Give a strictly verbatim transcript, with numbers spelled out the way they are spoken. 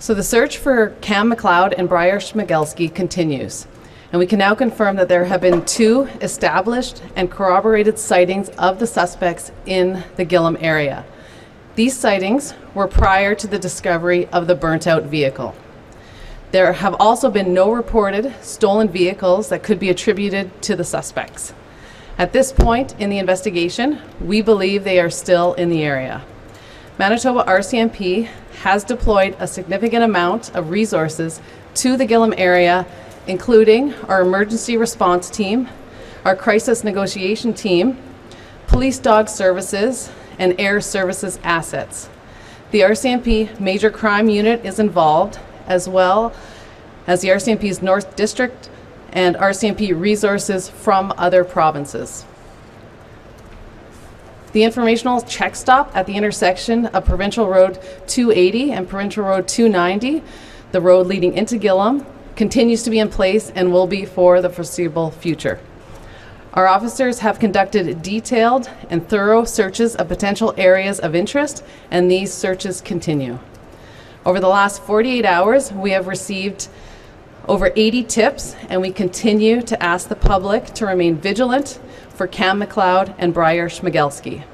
So the search for Kam McLeod and Bryer Schmegelsky continues, and we can now confirm that there have been two established and corroborated sightings of the suspects in the Gillam area. These sightings were prior to the discovery of the burnt-out vehicle. There have also been no reported stolen vehicles that could be attributed to the suspects. At this point in the investigation, we believe they are still in the area. Manitoba R C M P has deployed a significant amount of resources to the Gillam area, including our emergency response team, our crisis negotiation team, police dog services, and air services assets. The R C M P Major Crime Unit is involved, as well as the R C M P's North District and R C M P resources from other provinces. The informational check stop at the intersection of Provincial Road two eighty and Provincial Road two ninety, the road leading into Gillam, continues to be in place and will be for the foreseeable future. Our officers have conducted detailed and thorough searches of potential areas of interest, and these searches continue. Over the last forty-eight hours, we have received over eighty tips, and we continue to ask the public to remain vigilant for Kam McLeod and Bryer Schmegelsky.